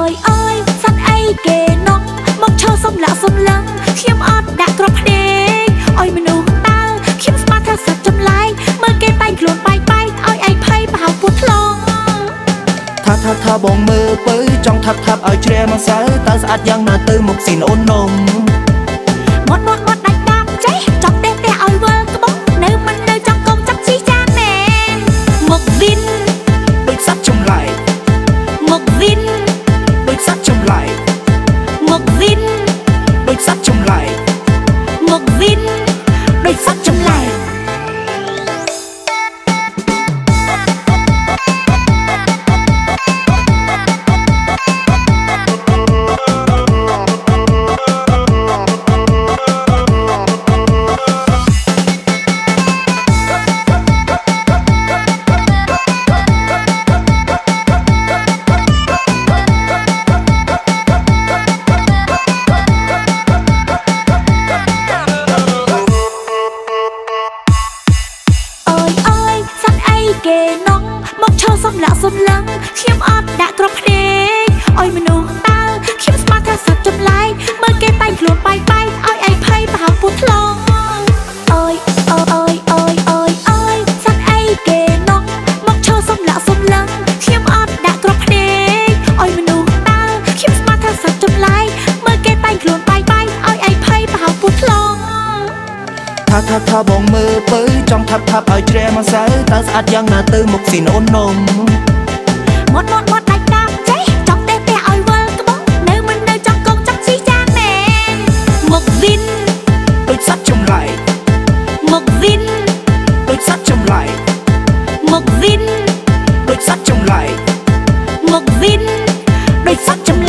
Trời ơi, sẵn ai kề nóng mong cho xong lão xong lắng khiếm ọt đã trọc đế. Ôi mình uống ta khiếm smart thật sạch trong lái mơ kê tay luôn bay bay. Ôi ai pay bảo phút lòng thật thật thật bóng mơ với trong thật thật ở trẻ mong sớ. Ta sẽ át giang nở tư mục xin ôn nồng mốt mốt mốt đánh đam cháy trong đêm đe ôi vơ cơ bóng nơi mình nơi trong công chắc chí cha nè. Muk Zin bích sắt trong lại. Muk Zin bích sắt trong lại. Muk Zin bích sắt trong lại. Muk Zin bích sắt trong lại. Kê nóng mong cho xong lão xong lắng khiếm ọt đã trọc đế. Ôi mình uống ta khiếm smart thật sạch trong lái mơ kê tay luôn bay bay. Ôi ai pay bảo phút lòng. Ôi sẵn ai kê nóng mong cho xong lão xong lắng khiếm ọt đã trọc đế. Ôi mình uống ta khiếm smart thật sạch trong lái mơ kê tay luôn bay bay. Ôi ai pay bảo phút lòng. Tha bóng mơ với trong thập ở trẻ mong sớ. Ta sẽ át giang nở tư mục xin ôn nồng một đánh đam cháy trong đêm đe ôi vơ cơ bóng nơi mình nơi trong công chắc chí cha nè. Muk Zin đôi sắt trong lại. Muk Zin đôi sắt trong lại. Muk Zin đôi sắt trong lại. Muk Zin đôi sắt trong